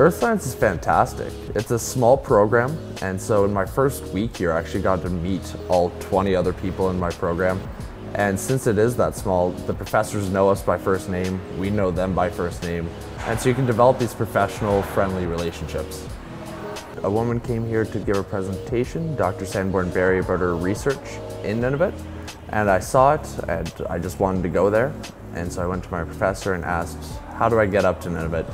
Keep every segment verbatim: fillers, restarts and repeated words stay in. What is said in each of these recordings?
Earth science is fantastic. It's a small program, and so in my first week here I actually got to meet all twenty other people in my program. And since it is that small, the professors know us by first name, we know them by first name, and so you can develop these professional friendly relationships. A woman came here to give a presentation, Doctor Sanborn Barry, about her research in Nunavut, and I saw it and I just wanted to go there, and so I went to my professor and asked, how do I get up to Nunavut?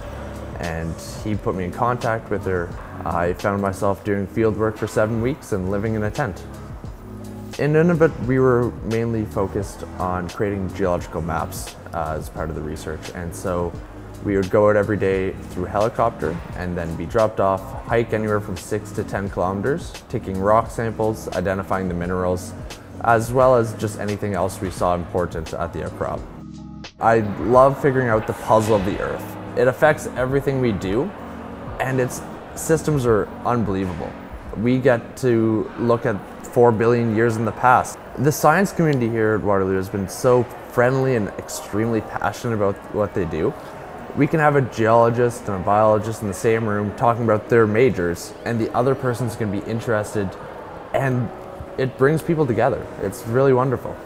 And he put me in contact with her. I found myself doing field work for seven weeks and living in a tent. In Nunavut, we were mainly focused on creating geological maps uh, as part of the research, and so we would go out every day through helicopter and then be dropped off, hike anywhere from six to ten kilometers, taking rock samples, identifying the minerals, as well as just anything else we saw important at the outcrop. I love figuring out the puzzle of the Earth. It affects everything we do, and its systems are unbelievable. We get to look at four billion years in the past. The science community here at Waterloo has been so friendly and extremely passionate about what they do. We can have a geologist and a biologist in the same room talking about their majors, and the other person's going to be interested, and it brings people together. It's really wonderful.